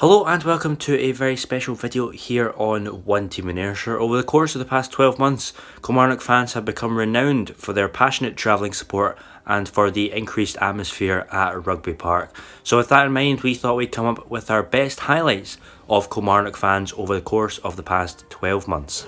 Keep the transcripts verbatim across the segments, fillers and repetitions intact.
Hello and welcome to a very special video here on One Team in Ayrshire. Over the course of the past twelve months, Kilmarnock fans have become renowned for their passionate travelling support and for the increased atmosphere at Rugby Park. So with that in mind, we thought we'd come up with our best highlights of Kilmarnock fans over the course of the past twelve months.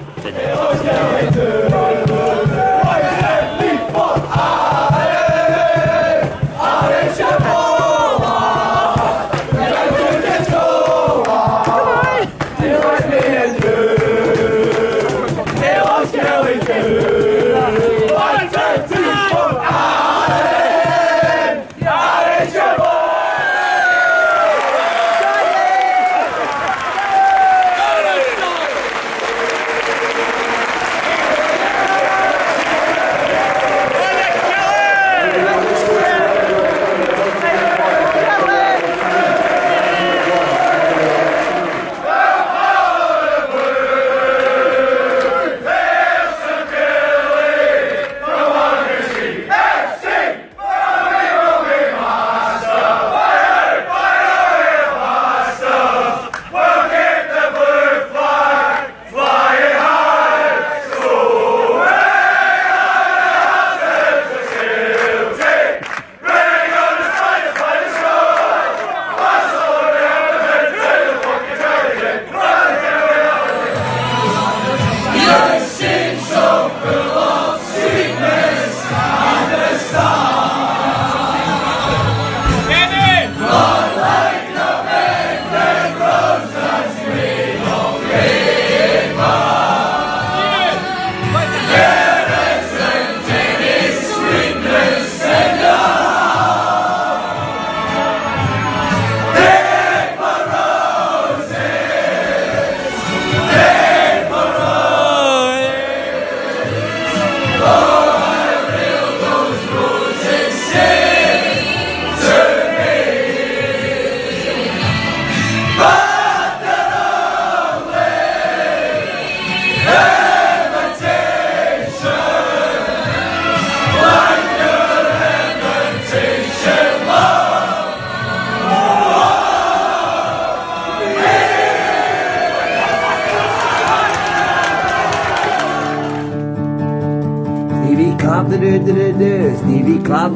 Stevie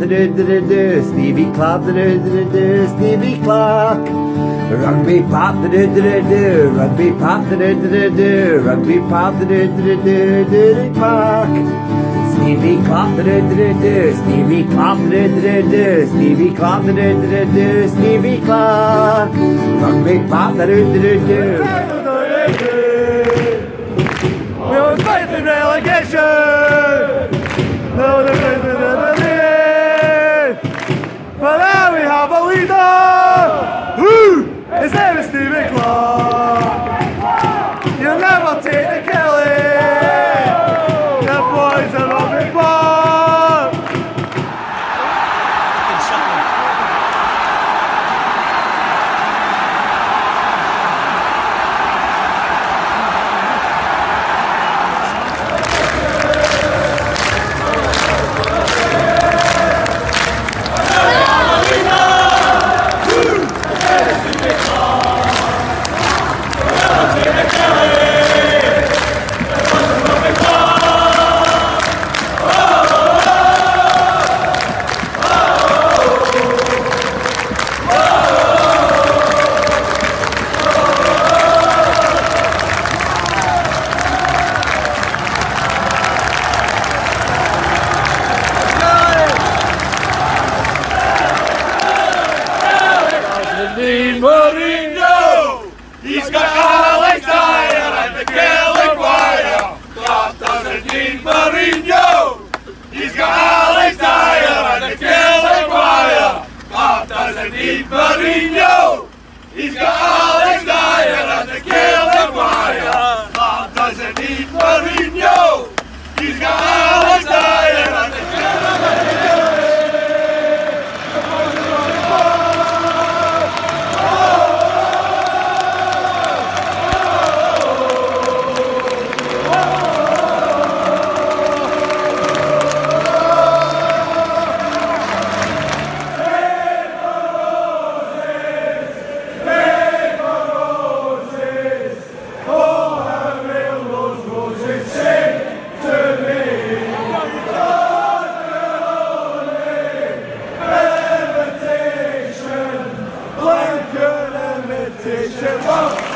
Clark, Stevie Clark, Stevie Clark. Rugby Park, Rugby Park, Rugby Park, Rugby Park. Stevie Clark, Stevie Clark, Stevie Clark, Stevie Clark. Rugby Park, we are fighting relegation. No, no, no, no, no, no. But now we have a leader! Who? His name is Stevie Clark! You'll never take the killing! The boys are on the park! He's got Alex Dyer and the Killing Choir. That doesn't need Mourinho. He's got Alex Dyer and the Killing Choir. That doesn't need Mourinho. He's got Alex Dyer and the Killing Choir. That doesn't need Mourinho. He's got Alex Dyer and the Killing Choir. Teach it well.